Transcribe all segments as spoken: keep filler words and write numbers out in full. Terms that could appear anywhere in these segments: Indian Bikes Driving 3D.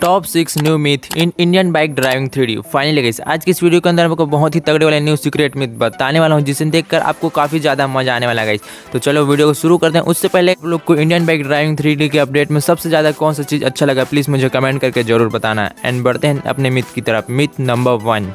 Top six new myth in Indian bike driving three D. Finally guys, आज की इस video के अंदर आपको बहुत ही तगड़े वाले न्यू सीक्रेट मिथ बताने वाला हूं, जिसे देखकर आपको काफ़ी ज़्यादा मजा आने वाला है गाइस। तो चलो वीडियो को शुरू करते हैं। उससे पहले आप लोग को Indian bike driving three D के अपडेट में सबसे ज़्यादा कौन सा चीज़ अच्छा लगा, प्लीज़ मुझे कमेंट करके जरूर बताना है। एंड बढ़ते हैं अपने मिथ की तरफ। Myth number one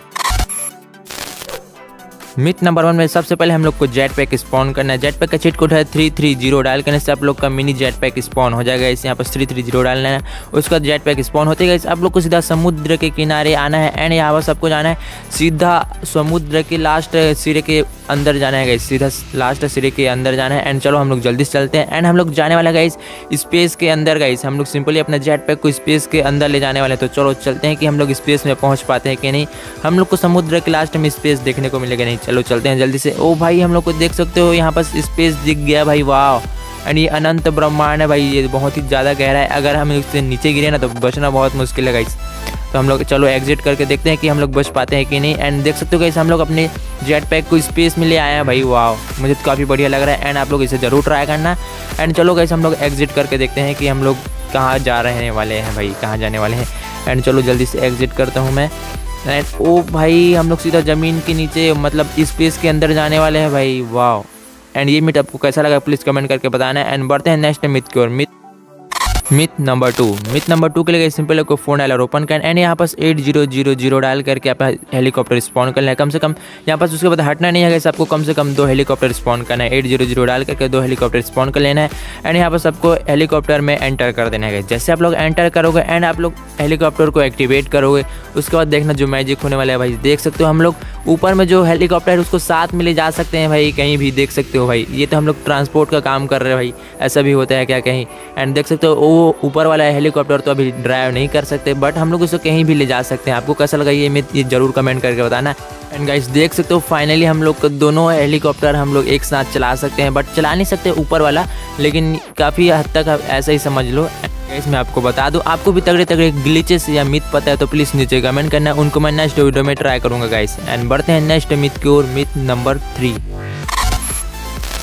myth number one में सबसे पहले हम लोग को जेट पैक स्पॉन करना है। जेट पैक का चीट कोड है थ्री थ्री जीरो। डायल करने से आप लोग का मिनी जेट पैक स्पॉन हो जाएगा। इस यहाँ पर थ्री थ्री जीरो डालना है, उसका जेट पैक स्पॉन होते गए आप लोग को सीधा समुद्र के किनारे आना है। एंड यहाँ पर सबको जाना है सीधा समुद्र के लास्ट सिरे के अंदर जाना है गाइस, सीधा लास्ट सिरे के अंदर जाना है। एंड चलो हम लोग जल्दी से चलते हैं। एंड हम लोग जाने वाला गाइस स्पेस के अंदर। गाइस हम लोग सिंपली अपना जेट पैक को स्पेस के अंदर ले जाने वाले हैं। तो चलो चलते हैं कि हम लोग स्पेस में पहुँच पाते हैं कि नहीं। हम लोग को समुद्र के लास्ट में स्पेस देखने को मिलेगा नहीं। चलो चलते हैं जल्दी से। ओ भाई, हम लोग को देख सकते हो यहाँ पर स्पेस दिख गया भाई, वाह। एंड ये अनंत ब्रह्मांड है भाई, ये बहुत ही ज़्यादा गहरा है। अगर हम इससे नीचे गिरे ना तो बचना बहुत मुश्किल है गाइस। तो हम लोग चलो एग्जिट करके देखते हैं कि हम लोग बच पाते हैं कि नहीं। एंड देख सकते हो गाइस, हम लोग अपने जेट पैक को स्पेस में ले आए हैं भाई, वाह। मुझे तो काफ़ी बढ़िया लग रहा है। एंड आप लोग इसे ज़रूर ट्राई करना। एंड चलो गाइस, हम लोग एग्जिट करके देखते हैं कि हम लोग कहाँ जा रहे वाले हैं भाई, कहाँ जाने वाले हैं। एंड चलो जल्दी से एग्जिट करता हूँ मैं। एंड ओ भाई, हम लोग सीधा ज़मीन के नीचे मतलब स्पेस के अंदर जाने वाले हैं भाई, वाह। एंड ये मिथ आपको कैसा लगा प्लीज़ कमेंट करके बताना है। एंड बढ़ते हैं नेक्स्ट मिथ की ओर। Myth myth number two myth number two के लिए सिंपल आपको फोन डायलर ओपन करना। एंड यहाँ पास eight zero zero zero dial करके आप हेलीकॉप्टर स्पॉन करना है। कम से कम यहाँ पास उसके बाद हटना नहीं है गाइस, आपको कम से कम दो हेलीकॉप्टर स्पॉन करना है। एट जीरो जीरो डायल करके दो हेलीकॉप्टर स्पॉन कर लेना है। एंड यहाँ पास आपको हेलीकॉप्टर में एंटर कर देना है। जैसे आप लोग एंटर करोगे एंड आप लोग हेलीकॉप्टर को एक्टिवेट करोगे, उसके बाद देखना जो मैजिक होने वाला है भाई। देख सकते हो हम लोग ऊपर में जो हेलीकॉप्टर है उसको साथ में ले जा सकते हैं भाई, कहीं भी। देख सकते हो भाई, ये तो हम लोग ट्रांसपोर्ट का काम कर रहे हैं भाई, ऐसा भी होता है क्या कहीं। एंड देख सकते हो वो ऊपर वाला हेलीकॉप्टर तो अभी ड्राइव नहीं कर सकते, बट हम लोग इसको कहीं भी ले जा सकते हैं। आपको कैसा लगा ये मिथ, ये जरूर कमेंट करके बताना। एंड गाइस देख सकते हो, फाइनली हम लोग दोनों हेलीकॉप्टर हम लोग एक साथ चला सकते हैं, बट चला नहीं सकते ऊपर वाला, लेकिन काफ़ी हद तक ऐसा ही समझ लो। गाइस मैं आपको बता दूं, आपको भी तगड़े तगड़े ग्लिचेस या मिथ पता है तो प्लीज़ नीचे कमेंट करना, उनको मैं नेक्स्ट वीडियो में ट्राई करूंगा गाइस। एंड बढ़ते हैं नेक्स्ट मिथ की ओर। Myth number three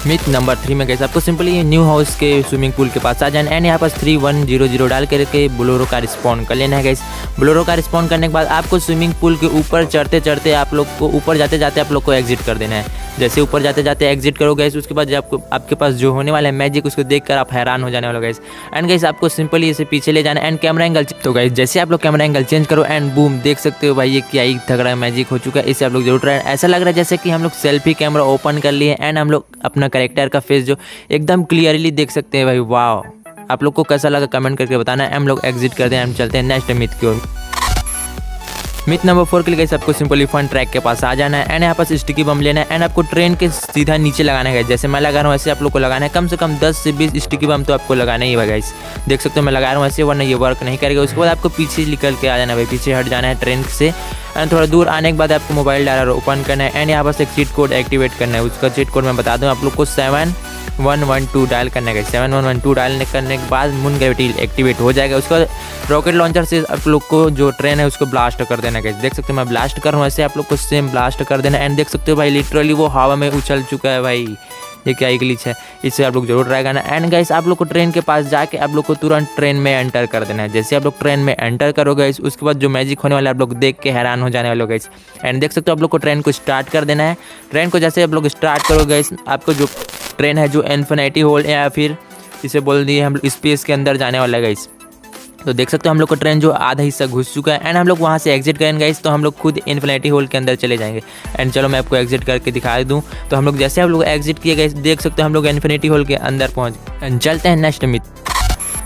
myth number three में गाइस आपको सिंपली न्यू हाउस के स्विमिंग पूल के पास आ जाना। एंड यहाँ पास थ्री वन जीरो जीरो डाल करके बोलेरो कार स्पॉन कर लेना है गाइस। बोलेरो कार स्पॉन करने के बाद आपको स्विमिंग पूल के ऊपर चढ़ते चढ़ते आप लोग को ऊपर जाते जाते आप लोग को एग्जिट कर देना है। जैसे ऊपर जाते जाते एग्जिट करो गाइस, उसके बाद आपको आपके पास जो होने वाला है मैजिक, उसको देखकर आप हैरान हो जाने वाले गाइस। एंड गाइस आपको सिंपली इसे पीछे ले जाना। एंड कैमरा एंगल, तो गाइस जैसे आप लोग कैमरा एंगल चेंज करो एंड बूम, देख सकते हो भाई ये क्या ही तगड़ा मैजिक हो चुका है। इसे आप लोग जरूर ट्राई। ऐसा लग रहा है जैसे कि हम लोग सेल्फी कैमरा ओपन कर लिए। एंड हम लोग अपना कैरेक्टर का फेस जो एकदम क्लियरली देख सकते हैं भाई, वाह। आप लोग को कैसा लगा कमेंट करके बताना। हम लोग एग्जिट करते हैं, हम चलते हैं नेक्स्ट मिथ की ओर। मिथ नंबर फोर के लिए गाइस आपको सिंपली फन ट्रैक के पास आ जाना है। एंड यहाँ पास स्टिकी बम लेना है। एंड आपको ट्रेन के सीधा नीचे लगाना है, जैसे मैं लगा रहा हूँ वैसे आप लोग को लगाना है। कम से कम दस से बीस स्टिकी बम तो आपको लगाना ही है गाइस। देख सकते हो मैं लगा रहा हूँ ऐसे, वरना ये वर्क नहीं करेगा। उसके बाद आपको पीछे निकल के आ जाना है भाई, पीछे हट जाना है ट्रेन से। एंड थोड़ा दूर आने के बाद आपको मोबाइल डायलर ओपन करना है। एंड यहाँ पास एक चीट कोड एक्टिवेट करना है। उसका चीट कोड मैं बता दूँ, आप लोग को seven one one two dial करना है। Seven one one two dial करने के बाद मून ग्रेविटी एक्टिवेट हो जाएगा। उसके बाद रॉकेट लॉन्चर से आप लोग को जो ट्रेन है उसको ब्लास्ट कर देना है। देख सकते हो मैं ब्लास्ट कर रहा हूँ ऐसे, आप लोग को सेम ब्लास्ट कर देना। एंड देख सकते हो भाई लिटरली वो हवा में उछल चुका है भाई, ये क्या ग्लिच है, इससे आप लोग जरूर ट्राई करना। एंड गाइस आप लोग को ट्रेन के पास जाके आप लोग को तुरंत ट्रेन में एंटर कर देना है। जैसे आप लोग ट्रेन में एंटर करोगे गाइस, उसके बाद जो मैजिक होने वाला है आप लोग देख के हैरान हो जाने वाले गाइस। एंड देख सकते हो आप लोग को ट्रेन को स्टार्ट कर देना है। ट्रेन को जैसे आप लोग स्टार्ट करोगे गाइस, आपको जो ट्रेन है जो इन्फिनिटी होल या फिर इसे बोल दिए हम लोग स्पेस के अंदर जाने वाला है गाइस। तो देख सकते हो हम लोग को ट्रेन जो आधा हिस्सा घुस चुका है। एंड हम लोग वहाँ से एग्जिट करेंगे गाइस, तो हम लोग खुद इन्फिनिटी होल के अंदर चले जाएंगे। एंड चलो मैं आपको एग्जिट करके दिखा दूं। तो हम लोग जैसे हम लोग एग्जिट किए गाइस, देख सकते हो हम लोग इन्फिनिटी होल के अंदर पहुँच गए। एंड चलते हैं next myth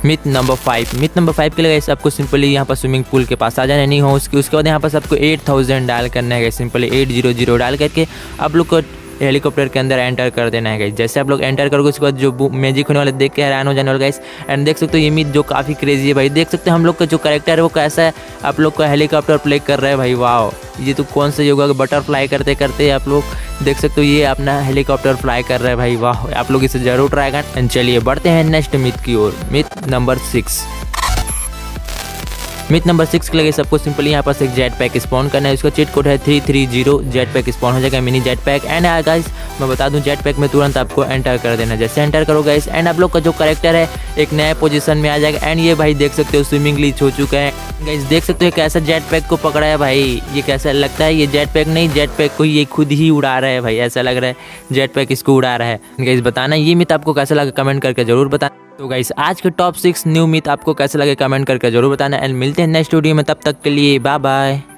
myth number five myth number five के लिए गाइस आपको सिंपली यहाँ पर स्विमिंग पूल के पास आ जाना है, नहीं हो उसके। उसके बाद यहाँ पर आपको एट थाउजेंड डायल करना है guys. Simply eight zero zero dial करके आप लोग को हेलीकॉप्टर के अंदर एंटर कर देना है गाइस। जैसे आप लोग एंटर करोगे उसके बाद जो मैजिक होने वाला देख के हैरान हो जाने वाला गाइस। एंड देख सकते हो ये मिथ जो काफ़ी क्रेजी है भाई। देख सकते हो हम लोग का जो कैरेक्टर है वो कैसा है, आप लोग का हेलीकॉप्टर प्ले कर रहा है भाई, वाह। ये तो कौन सा योगा बटरफ्लाई करते करते आप लोग देख सकते हो ये अपना हेलीकॉप्टर फ्लाई कर रहा है भाई, वाह। आप लोग इसे जरूर ट्राई करें। चलिए बढ़ते हैं नेक्स्ट मिथ की ओर। Myth number six myth number six के लगे सबको सिंपली यहाँ पर एक जेट पैक स्पॉन करना है। इसका चीट कोड है three three zero. Jet pack spawn हो जाएगा mini jet pack. And guys मैं बता दूं जेट पैक में तुरंत आपको एंटर कर देना। जैसे एंटर करो गाइस एंड आप लोग का जो करेक्टर है एक नया पोजीशन में आ जाएगा। एंड ये भाई देख सकते हो स्विमिंग लीच हो चुका है। गाइस देख सकते हो कैसा जेट पैक को पकड़ा है भाई। ये कैसा लगता है, ये जेट पैक नहीं, जेट पैक को ये खुद ही उड़ा रहा है भाई। ऐसा लग रहा है जेट पैक इसको उड़ा रहा है। गाइस बताना ये मिथ आपको कैसा लगा, कमेंट करके जरूर बताना। तो गाइस आज के टॉप सिक्स न्यू मिथ आपको कैसे लगे कमेंट करके जरूर बताना। एंड मिलते हैं नेक्स्ट वीडियो में, तब तक के लिए बाय बाय।